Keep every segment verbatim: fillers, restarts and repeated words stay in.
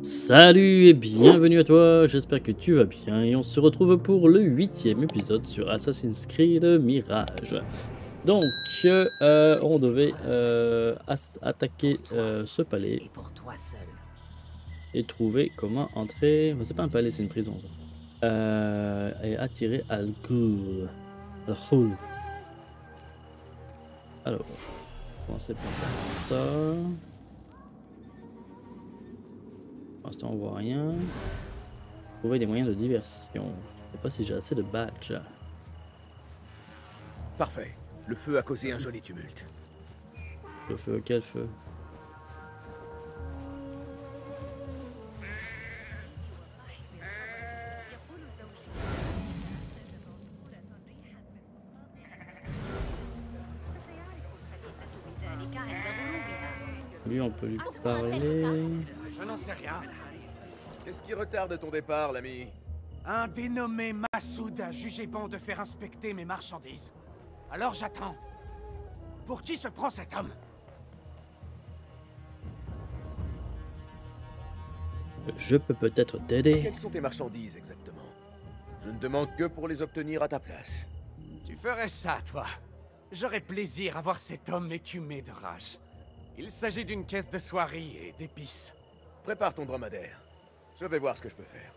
Salut et bienvenue à toi, j'espère que tu vas bien et on se retrouve pour le huitième épisode sur Assassin's Creed Mirage. Donc, euh, on devait euh, attaquer euh, ce palais et trouver comment entrer... Enfin, c'est pas un palais, c'est une prison. Ça. Euh, et attirer Al-Ghul. Al-Ghul. Alors, on va commencer par faire ça. Pour l'instant, on voit rien. Trouver des moyens de diversion. Je sais pas si j'ai assez de badges. Parfait. Le feu a causé un joli tumulte. Le feu, quel feu? Lui, on peut lui parler. Je n'en sais rien. Qu'est-ce qui retarde ton départ, l'ami? Un dénommé Massoud a jugé bon de faire inspecter mes marchandises. Alors j'attends. Pour qui se prend cet homme? Je peux peut-être t'aider. Quelles sont tes marchandises exactement? Je ne demande que pour les obtenir à ta place. Tu ferais ça, toi? J'aurais plaisir à voir cet homme écumé de rage. Il s'agit d'une caisse de soieries et d'épices. Prépare ton dromadaire. Je vais voir ce que je peux faire.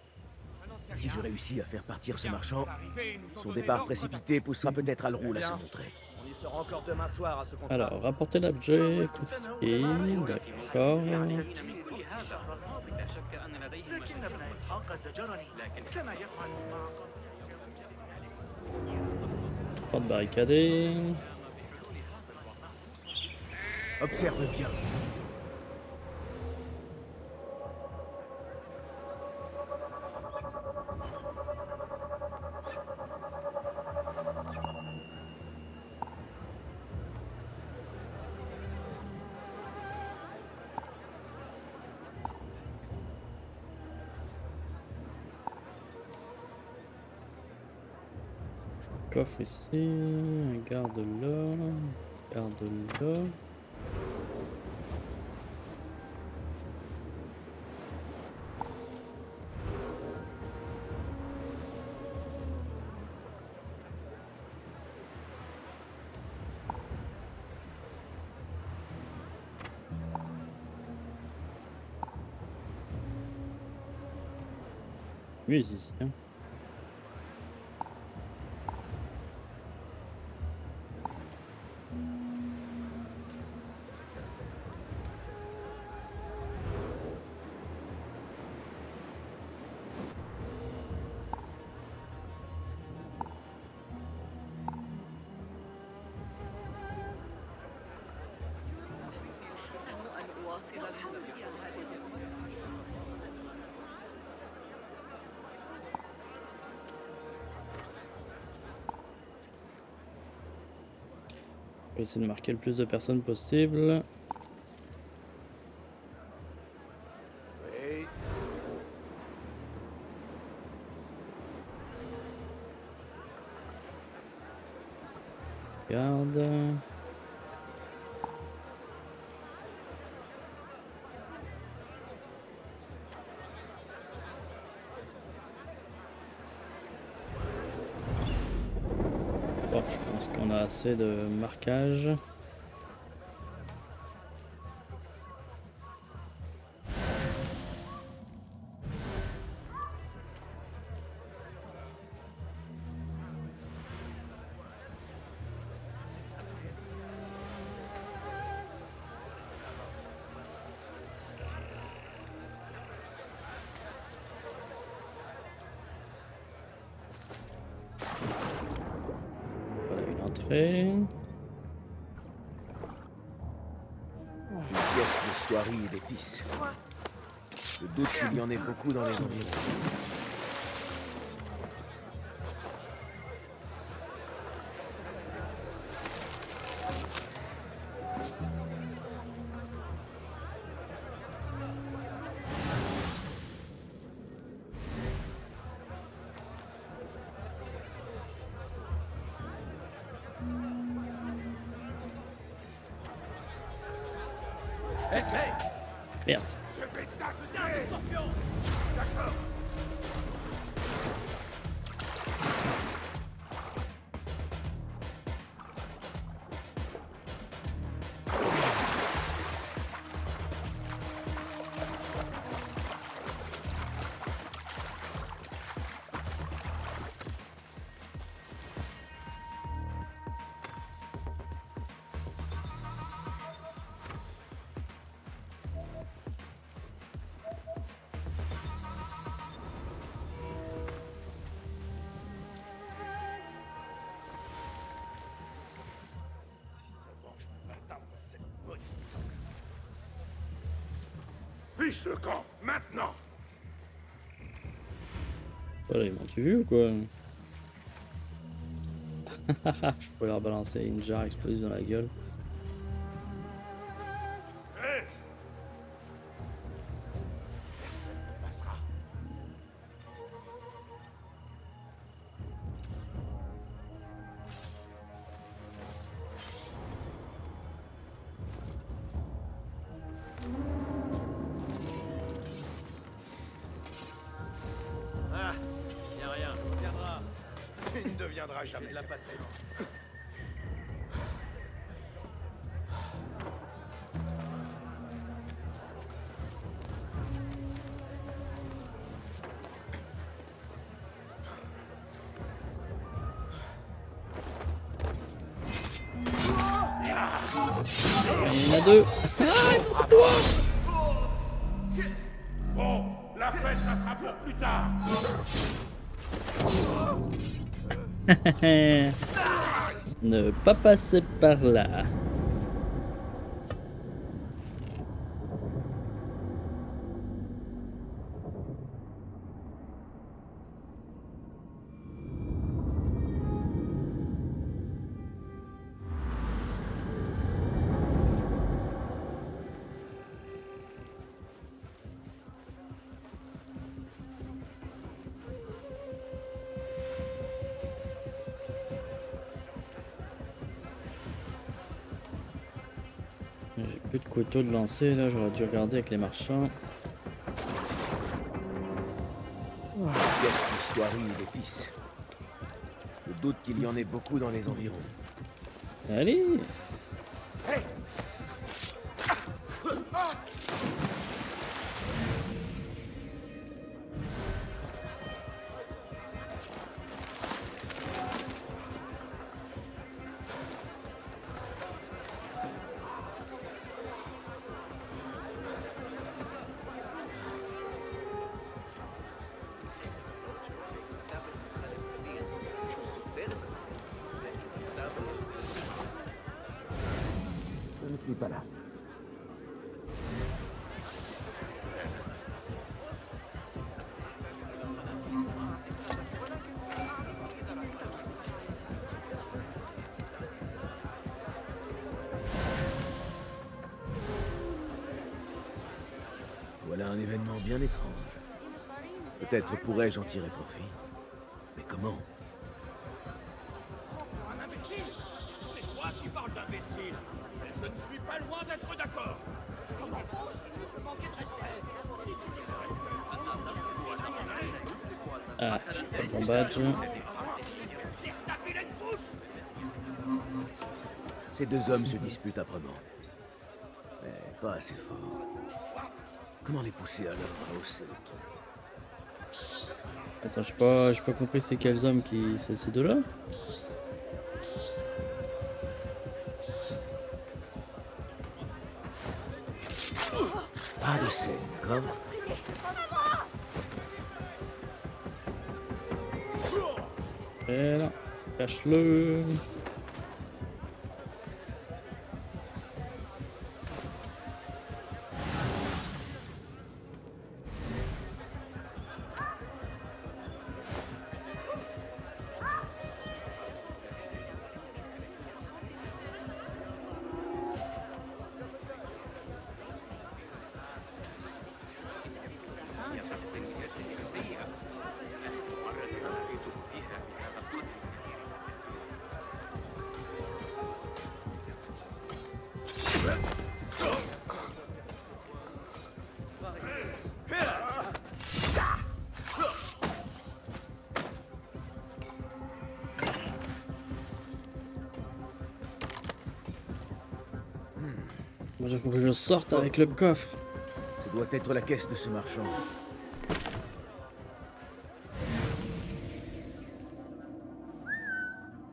Si je réussis à faire partir ce marchand, son départ précipité poussera peut-être Al-Ghul à se montrer. Alors, rapporter l'objet, confisquer, d'accord. Porte barricadée. Observe bien. Coffre ici, garde là, garde là. Oui, c'est ça. Je vais essayer de marquer le plus de personnes possible. Regarde. On a assez de marquage. Une pièce de soieries et d'épices. Je doute qu'il y en ait beaucoup dans les environs. Merde. Fiche ce camp, maintenant. Voilà, ils m'ont-tu vu ou quoi? Je peux leur balancer une jarre explosive dans la gueule. Hey, personne ne passera. Jamais de la passer. Il y en a deux. Bon, la fête, ça sera pour plus tard. Ne pas passer par là. Plus de couteau de lancer là, j'aurais dû regarder avec les marchands. Qu'est-ce qui soit rude d'épices. Je doute qu'il y en ait beaucoup dans les environs. Allez. Hey. Voilà un événement bien étrange. Peut-être pourrais-je en tirer profit. Mais comment? Un imbécile! C'est toi qui parles d'imbécile! Je ne suis pas loin d'être d'accord! Comment oses-tu me manquer de respect? Ah, j'ai pas mon badge. Ces deux hommes se disputent âprement. Mais pas assez fort. Comment les pousser alors à hausser le ton? Attends, j'ai pas, j'ai pas compris c'est quels hommes qui... c'est ces deux-là? Pas de scène, d'accord? Et là, cache-le. Il faut que je sorte avec le coffre. Ça doit être la caisse de ce marchand.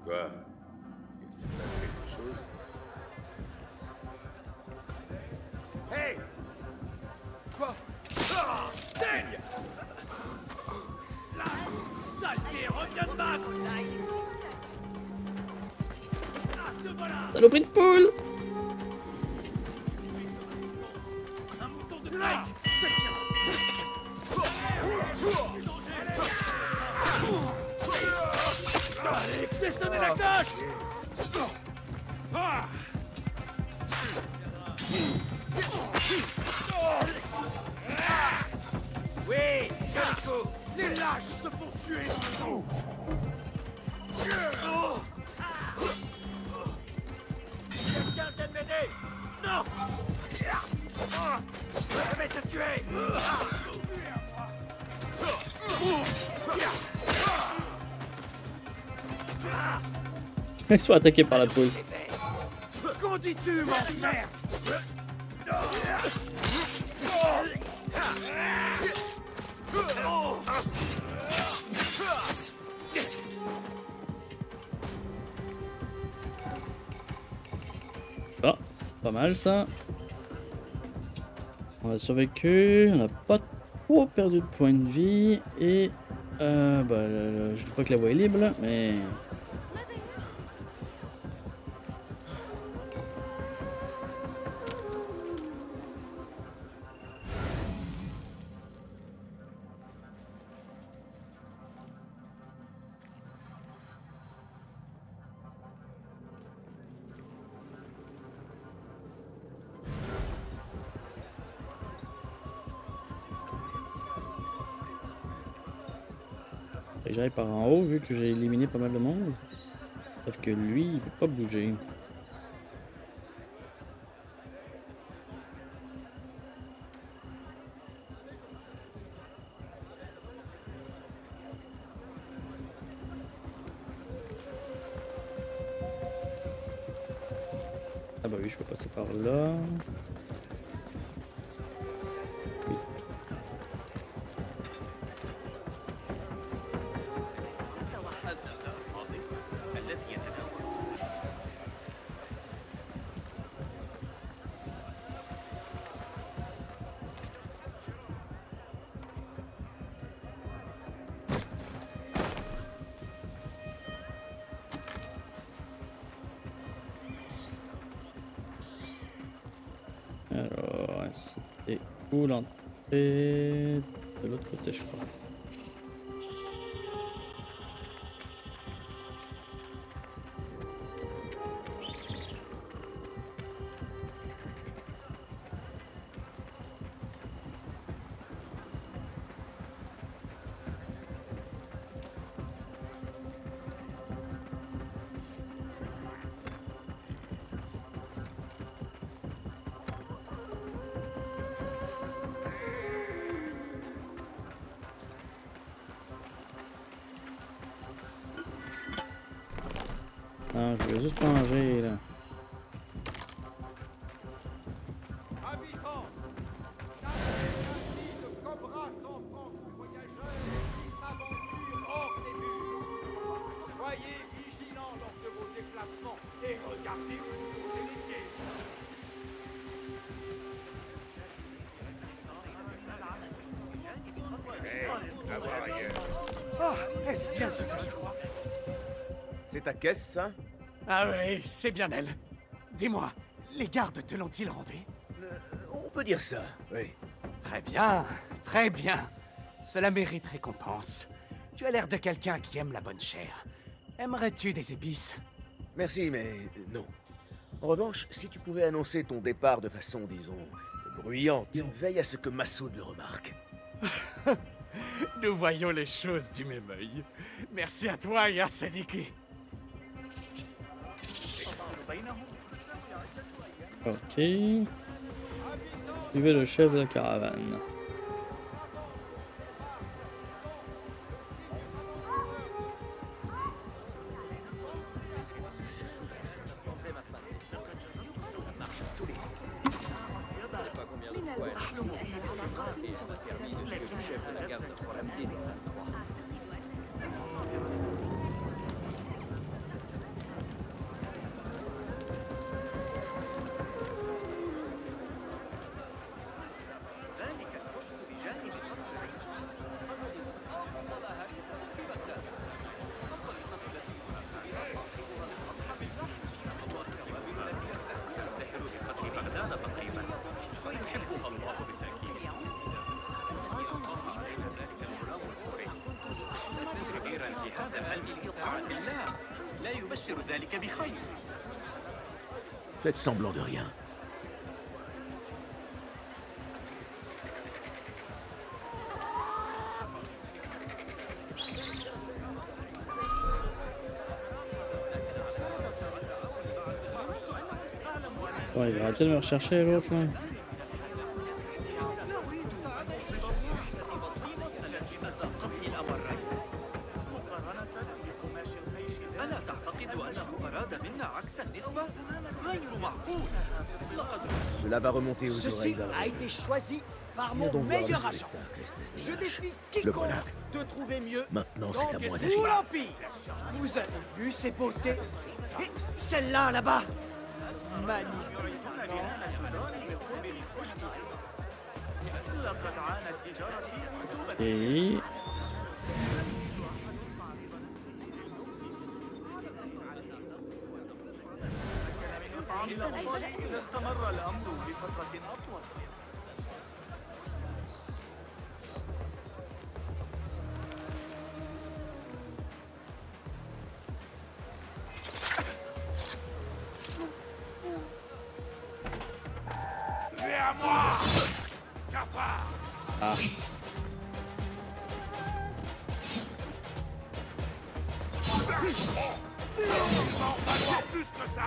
Quoi? Il se passe quelque chose? Hey! Coffre! Ah! Daigne! Là! Saleté! Reviens de battre! Ah, te voilà! Saloperie de poule! Ils sont attaqués par la poule. Qu'en dis-tu, mon frère? Oh, pas mal ça. On a survécu, on n'a pas trop perdu de points de vie et euh, bah, le, le, je crois que la voie est libre, mais. J'arrive par en haut vu que j'ai éliminé pas mal de monde. Sauf que lui, il veut pas bouger. Ah bah oui, je peux passer par là. C'était où l'entrée? De l'autre côté, je crois. Non, je vais juste manger là. Habitants, de cobra sans voyageurs qui s'aventurent hors des murs. Soyez vigilants lors de vos déplacements et regardez-vous vos héritiers. Oh, est-ce bien ce que je crois? C'est ta caisse, ça? Ah oui, c'est bien elle. Dis-moi, les gardes te l'ont-ils rendue? euh, On peut dire ça, oui. Très bien, très bien. Cela mérite récompense. Tu as l'air de quelqu'un qui aime la bonne chair. Aimerais-tu des épices? Merci, mais non. En revanche, si tu pouvais annoncer ton départ de façon, disons, bruyante, veille à ce que Massoud le remarque. Nous voyons les choses du même œil. Merci à toi et à Sadiki. Ok. Suivez le chef de la caravane. permis de tuer le chef de la garde de Coramdine. Faites semblant de rien. Ouais, il va arrêter de me rechercher l'autre là. Cela va remonter aux Ceci oreilles a été choisi par mon meilleur agent. Je défie quiconque voilà. de trouver mieux. Maintenant, c'est à moi d'agir. Vous avez vu ces beautés? Et celle-là, là-bas. Magnifique. Et... Ah.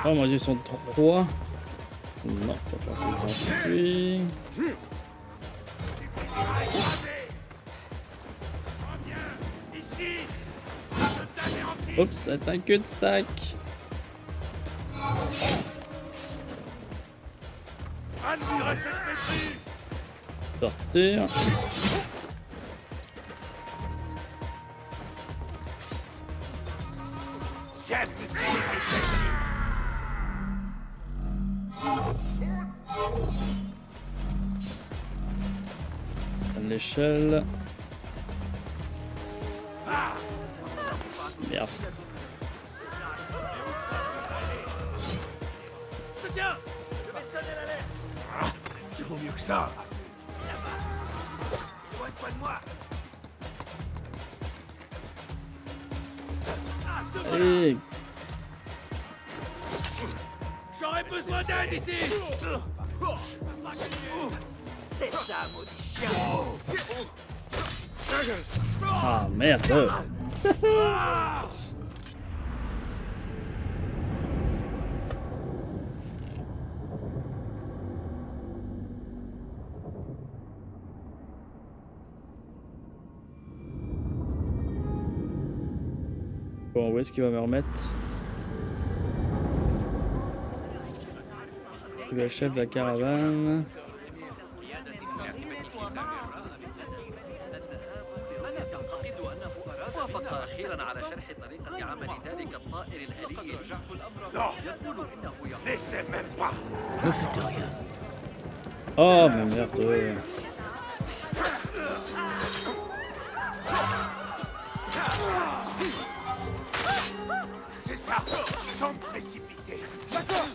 Oh mon dieu, ils sont trois. Non, pas forcément. Oups, atteint que de sac. Sortir. L'échelle. Merde. Tiens, je vais sonner l'alerte. Tu vaux mieux que ça. Éloigne-toi de moi. Allez. J'aurais besoin d'aide ici. C'est ça, maudit chien. Ah merde. Bon, où est-ce qu'il va me remettre? Le chef de la caravane. Ne faites rien. Oh, mais merde. Ouais. C'est ça, sans précipiter. D'accord.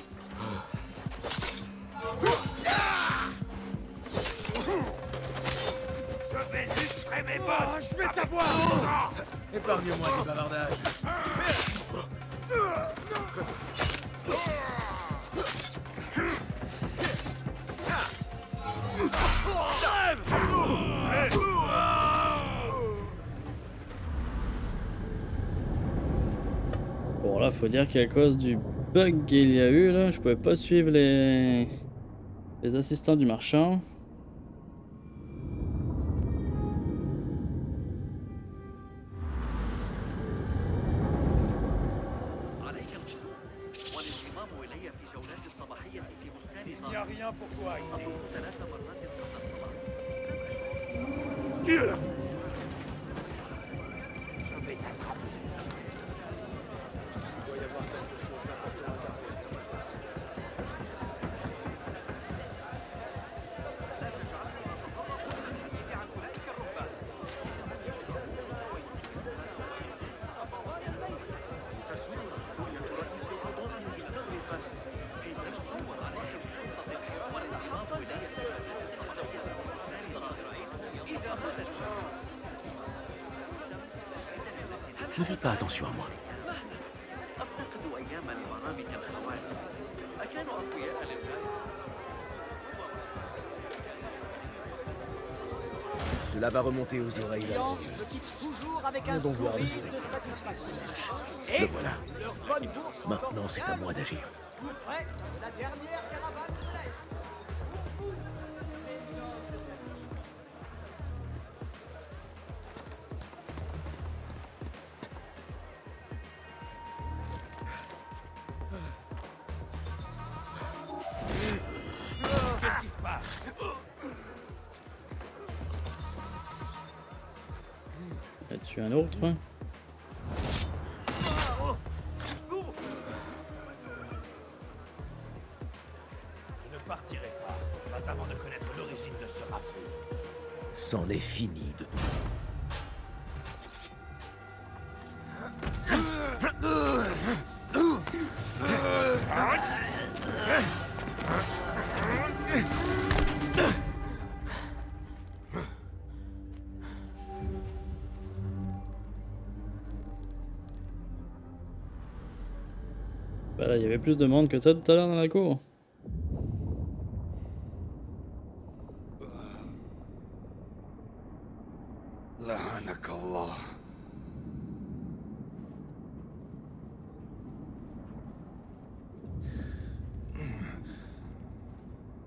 Je vais juste mes bottes. Oh, je vais t'avoir. Épargne-moi du bavardage. Bon là faut dire qu'à cause du bug qu'il y a eu là, je pouvais pas suivre les, les assistants du marchand. Il n'y a rien pour toi ici. Dieu! Je vais t'attraper. Il doit y avoir quelque chose d'important à Ne faites pas attention à moi. Cela va remonter aux oreilles. Nous allons voir les oreilles. Le voilà. Maintenant, c'est à moi d'agir. Un autre. Je ne partirai pas, pas avant de connaître l'origine de ce raffut. C'en est fini de il y avait plus de monde que ça tout à l'heure dans la cour.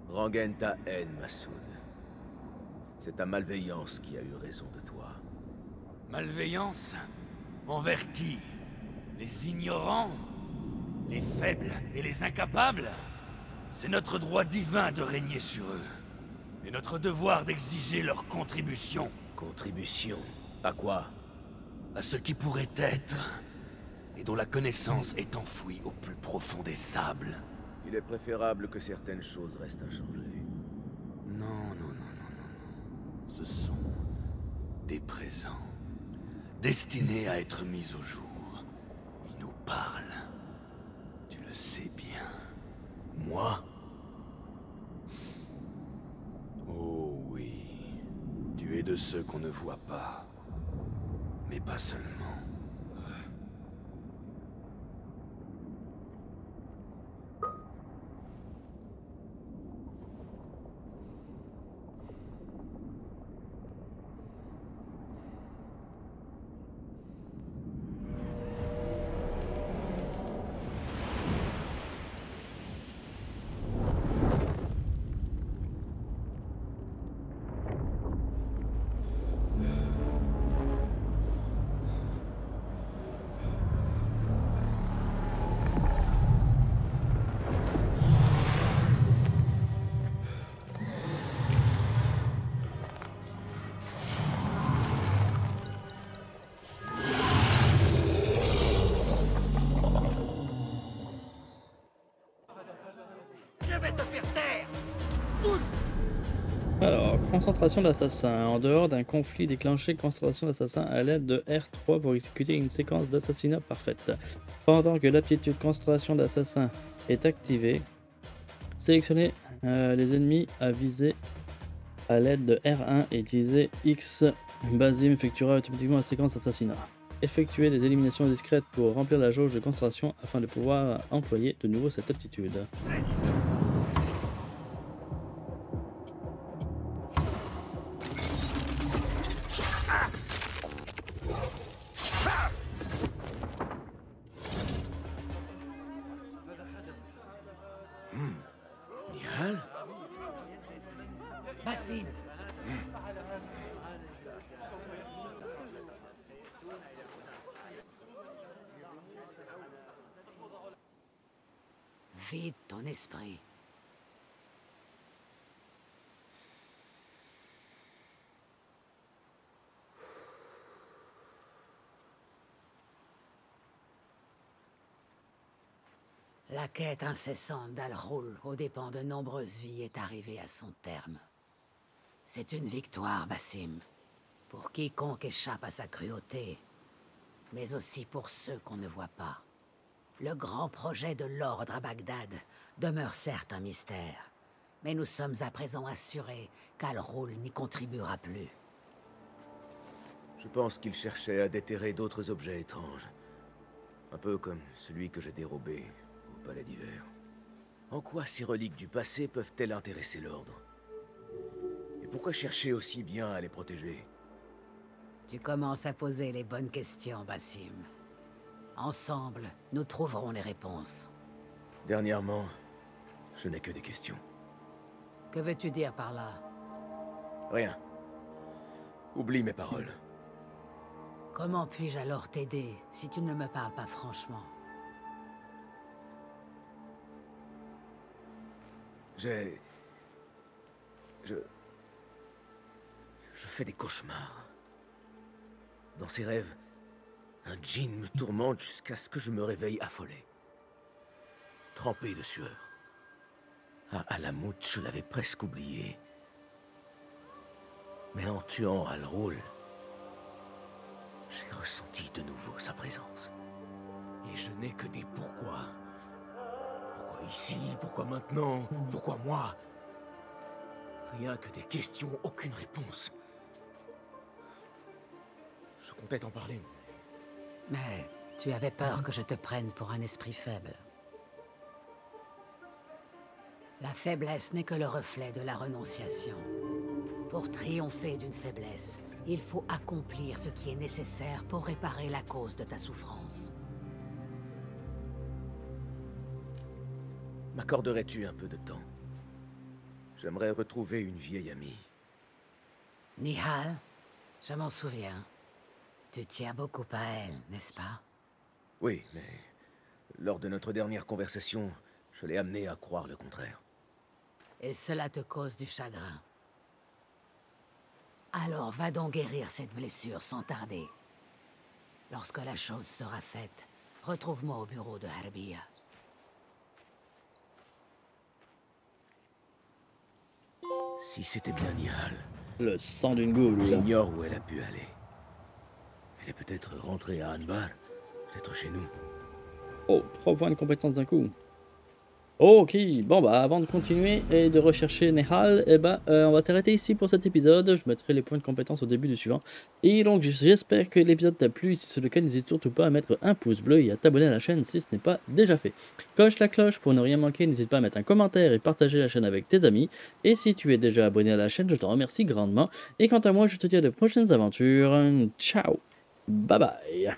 Rengaine ta haine, Massoud. C'est ta malveillance qui a eu raison de toi. Malveillance? Envers qui? Les ignorants? Les faibles et les incapables? C'est notre droit divin de régner sur eux. Et notre devoir d'exiger leur contribution. Contribution? À quoi? À ce qui pourrait être, et dont la connaissance est enfouie au plus profond des sables. Il est préférable que certaines choses restent inchangées. Non, non, non, non, non, non. Ce sont des présents, destinés à être mis au jour. Ils nous parlent. Je sais bien. Moi? Oh oui. Tu es de ceux qu'on ne voit pas. Mais pas seulement. Alors, concentration d'assassins. En dehors d'un conflit déclenché, concentration d'assassins à l'aide de R trois pour exécuter une séquence d'assassinat parfaite. Pendant que l'aptitude concentration d'assassins est activée, sélectionnez euh, les ennemis à viser à l'aide de R un et utilisez X. Bassim effectuera automatiquement la séquence d'assassinat. Effectuez des éliminations discrètes pour remplir la jauge de concentration afin de pouvoir employer de nouveau cette aptitude. Nehal ? Bassim. Vide ton esprit. La quête incessante d'Al-Ghul aux dépens de nombreuses vies est arrivée à son terme. C'est une victoire, Bassim, pour quiconque échappe à sa cruauté, mais aussi pour ceux qu'on ne voit pas. Le grand projet de l'ordre à Bagdad demeure certes un mystère, mais nous sommes à présent assurés qu'Al-Ghul n'y contribuera plus. Je pense qu'il cherchait à déterrer d'autres objets étranges. Un peu comme celui que j'ai dérobé au Palais d'Hiver. En quoi ces reliques du passé peuvent-elles intéresser l'ordre? Et pourquoi chercher aussi bien à les protéger? Tu commences à poser les bonnes questions, Bassim. Ensemble, nous trouverons les réponses. Dernièrement, je n'ai que des questions. Que veux-tu dire par là? Rien. Oublie mes paroles. Comment puis-je alors t'aider, si tu ne me parles pas franchement? J'ai... Je... Je fais des cauchemars. Dans ces rêves, un djinn me tourmente jusqu'à ce que je me réveille affolé. Trempé de sueur. À Alamut, je l'avais presque oublié. Mais en tuant Al-Ghul, j'ai ressenti de nouveau sa présence. Et je n'ai que des pourquoi. Pourquoi ici? Pourquoi maintenant? Pourquoi moi? Rien que des questions, aucune réponse. Je comptais t'en parler. Mais tu avais peur que je te prenne pour un esprit faible. La faiblesse n'est que le reflet de la renonciation. Pour triompher d'une faiblesse, il faut accomplir ce qui est nécessaire pour réparer la cause de ta souffrance. M'accorderais-tu un peu de temps? J'aimerais retrouver une vieille amie. Nehal, je m'en souviens. Tu tiens beaucoup à elle, n'est-ce pas? Oui, mais lors de notre dernière conversation, je l'ai amenée à croire le contraire. Et cela te cause du chagrin? Alors va donc guérir cette blessure sans tarder. Lorsque la chose sera faite, retrouve-moi au bureau de Harbiya. Si c'était bien Nehal... Le sang d'une goule. J'ignore où elle a pu aller. Elle est peut-être rentrée à Anbar, peut-être chez nous. Oh, trois points de compétence d'un coup. Ok, bon bah avant de continuer et de rechercher Nehal, eh ben, euh, on va t'arrêter ici pour cet épisode. Je mettrai les points de compétence au début du suivant. Et donc j'espère que l'épisode t'a plu. Si c'est le cas, n'hésite surtout pas à mettre un pouce bleu et à t'abonner à la chaîne si ce n'est pas déjà fait. Coche la cloche pour ne rien manquer, n'hésite pas à mettre un commentaire et partager la chaîne avec tes amis. Et si tu es déjà abonné à la chaîne, je t'en remercie grandement. Et quant à moi, je te dis à de prochaines aventures. Ciao, bye bye.